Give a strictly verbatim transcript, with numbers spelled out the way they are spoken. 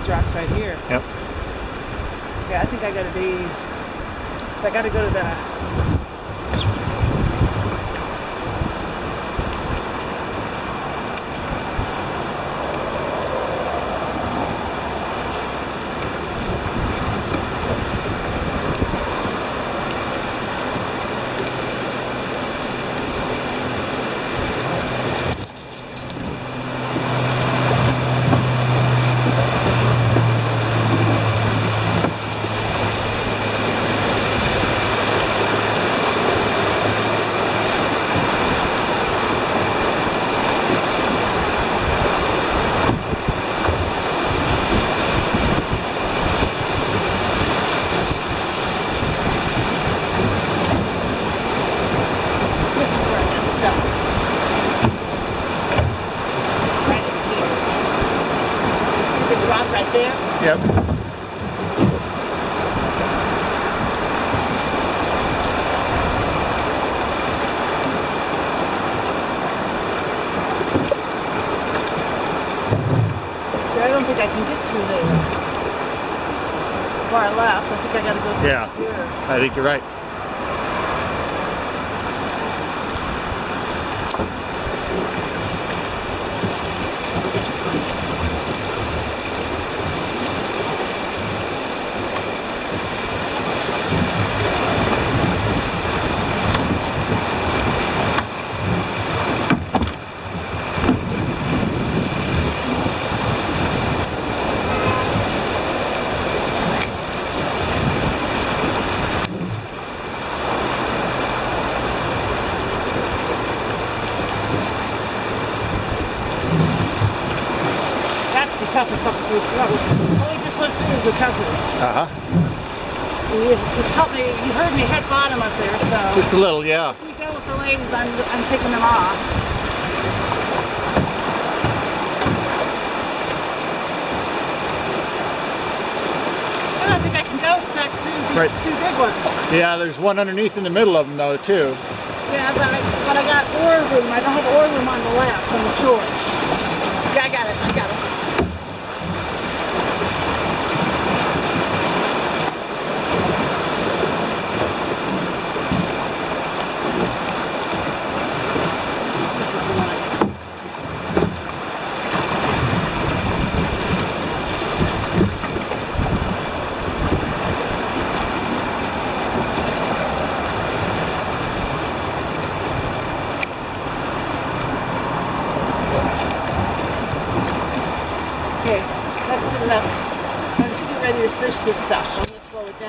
these rocks right here. Yep. Yeah, I think I gotta be. So I gotta go to the. I think you're right. All I just went through is the toughness. Uh huh. You, you helped me. You heard me head bottom up there, so. Just a little, yeah. If we go with the ladies, I'm I'm taking them off. I don't think I can go stack two these right. Two big ones. Yeah, there's one underneath in the middle of them though too. Yeah, but I, but I got oar room. I don't have oar room on the left on the shore. Yeah, I got it. I got it. This stuff. I'm going to slow it down.